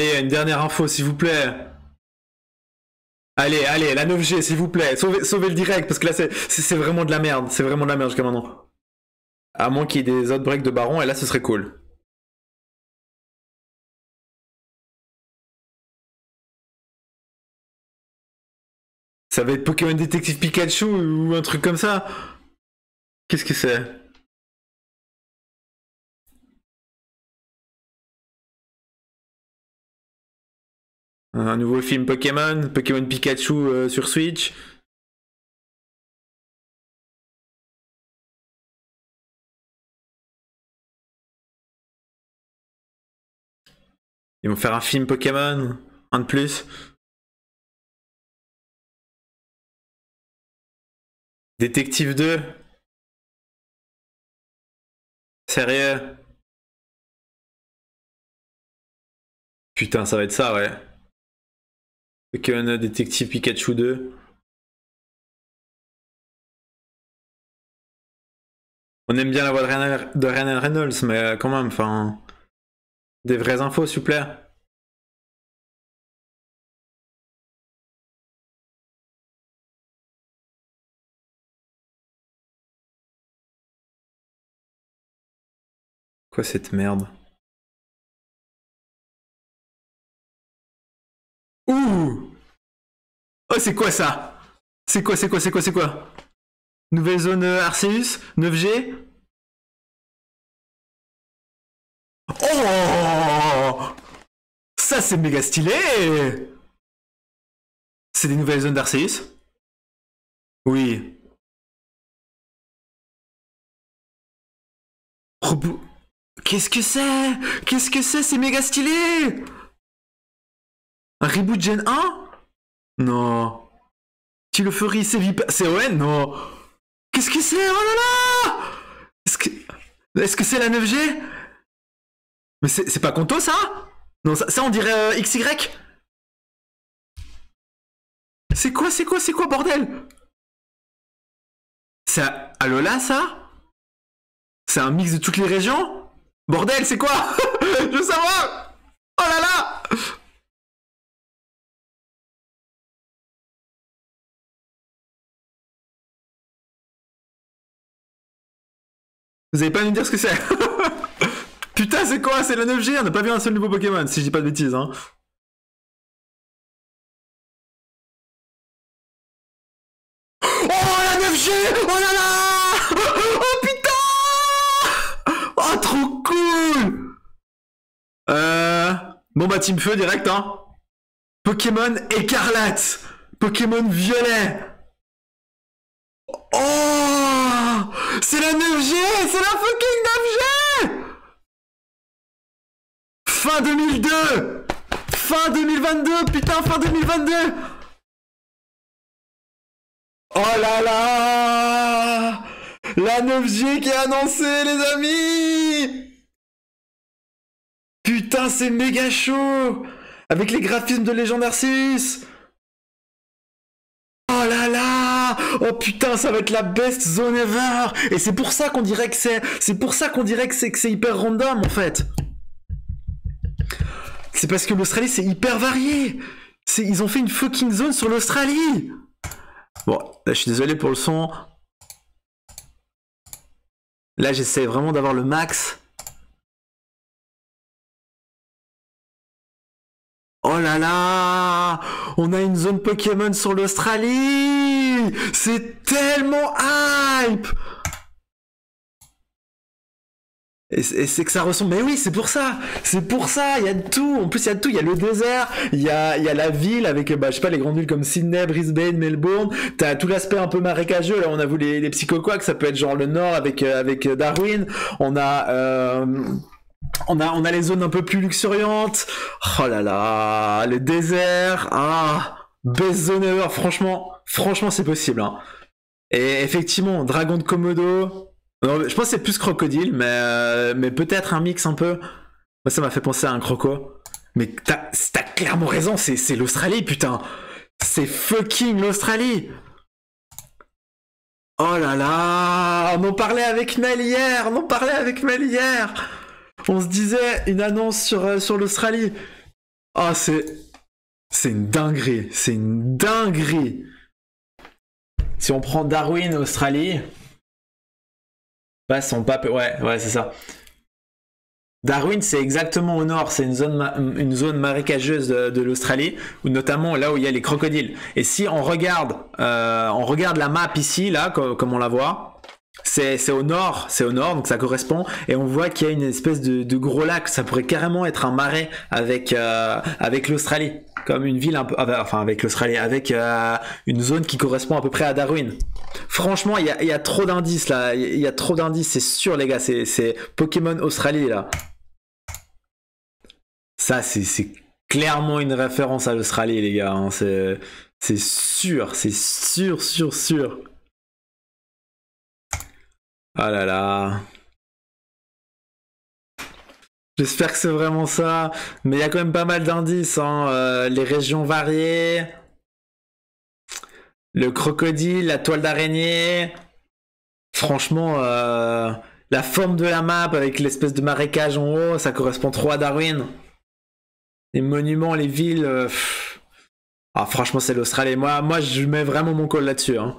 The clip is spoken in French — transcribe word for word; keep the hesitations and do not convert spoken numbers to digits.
Allez, une dernière info, s'il vous plaît. Allez, allez, la neuf G, s'il vous plaît. Sauvez, sauvez le direct, parce que là, c'est vraiment de la merde. C'est vraiment de la merde jusqu'à maintenant. À moins qu'il y ait des outbreaks de barons, et là, ce serait cool. Ça va être Pokémon Detective Pikachu ou un truc comme ça. Qu'est-ce que c'est? Un nouveau film Pokémon, Pokémon Pikachu euh, sur Switch. Ils vont faire un film Pokémon, un de plus. Détective deux. Sérieux? Putain, ça va être ça, ouais. Pokémon Détective Pikachu deux. On aime bien la voix de Ryan, de Ryan Reynolds, mais quand même, enfin... Des vraies infos, s'il vous plaît. Quoi cette merde? Ouh! Oh, c'est quoi ça? C'est quoi, c'est quoi, c'est quoi, c'est quoi? Nouvelle zone Arceus? neuf G? Oh! Ça, c'est méga stylé! C'est des nouvelles zones d'Arceus? Oui. Robou... Qu'est-ce que c'est? Qu'est-ce que c'est? C'est méga stylé! Un reboot Gen un? Non. Tu le ferais, c'est Vip... C'est Owen? Non. Qu'est-ce que c'est? Oh là là! Est-ce que... Est-ce que c'est la neuf G? Mais c'est pas Conto, ça? Non, ça, ça on dirait euh, X Y? C'est quoi, c'est quoi, c'est quoi, bordel? C'est à Alola, ça? C'est un mix de toutes les régions? Bordel, c'est quoi? Je veux savoir! Oh là là! Vous avez pas à me dire ce que c'est? Putain, c'est quoi? C'est la neuf G? On n'a pas vu un seul nouveau Pokémon, si je dis pas de bêtises, hein. Oh, la neuf G! Oh là là! Oh putain! Oh, trop cool! Euh... Bon bah, Team Feu, direct, hein. Pokémon Écarlate! Pokémon Violet! Oh! C'est la neuf G! C'est la fucking neuf G! Fin deux mille deux! Fin deux mille vingt-deux! Putain, fin deux mille vingt-deux! Oh là là! La neuf G qui est annoncée, les amis! Putain, c'est méga chaud! Avec les graphismes de Legends Arceus! Oh là là! Oh putain, ça va être la best zone ever! Et c'est pour ça qu'on dirait que c'est... C'est pour ça qu'on dirait que c'est hyper random, en fait! C'est parce que l'Australie, c'est hyper varié. Ils ont fait une fucking zone sur l'Australie. Bon, là, je suis désolé pour le son. Là, j'essaie vraiment d'avoir le max. Oh là là, on a une zone Pokémon sur l'Australie. C'est tellement hype. Et c'est que ça ressemble... Mais oui, c'est pour ça. C'est pour ça, il y a de tout. En plus, il y a de tout. Il y a le désert, il y a, y a la ville avec, bah, je sais pas, les grandes villes comme Sydney, Brisbane, Melbourne. T'as tout l'aspect un peu marécageux. Là, on a vu les, les psychoquacs. Ça peut être genre le nord avec, euh, avec Darwin. On a, euh, on, a, on a les zones un peu plus luxuriantes. Oh là là, le désert. Ah, best zone ever. Franchement, franchement, c'est possible, hein. Et effectivement, dragon de Komodo... Non, je pense que c'est plus crocodile, mais, euh, mais peut-être un mix un peu. Moi, ça m'a fait penser à un croco. Mais t'as clairement raison, c'est l'Australie, putain. C'est fucking l'Australie. Oh là là, on en parlait avec Mel hier, on en parlait avec Mel hier. On se disait une annonce sur, euh, sur l'Australie. Ah, c'est... C'est une dinguerie. C'est une dinguerie. Si on prend Darwin, Australie... Bah, son pape... Ouais, ouais, c'est ça. Darwin, c'est exactement au nord, c'est une zone, ma une zone marécageuse de, de l'Australie, notamment là où il y a les crocodiles. Et si on regarde, euh, on regarde la map ici, là, comme, comme on la voit, c'est au nord, c'est au nord, donc ça correspond. Et on voit qu'il y a une espèce de, de gros lac, ça pourrait carrément être un marais avec, euh, avec l'Australie, comme une ville un peu, enfin avec l'Australie, avec euh, une zone qui correspond à peu près à Darwin. Franchement, il y a, y a trop d'indices là, il y a trop d'indices, c'est sûr les gars, c'est Pokémon Australie là. Ça, c'est clairement une référence à l'Australie, les gars. Hein. C'est sûr, c'est sûr, sûr, sûr. Ah là là. J'espère que c'est vraiment ça. Mais il y a quand même pas mal d'indices. Hein. Euh, les régions variées. Le crocodile, la toile d'araignée. Franchement, euh, la forme de la map avec l'espèce de marécage en haut, ça correspond trop à Darwin. Les monuments, les villes... Euh... Ah, franchement, c'est l'Australie. Moi, moi, je mets vraiment mon col là-dessus. Hein.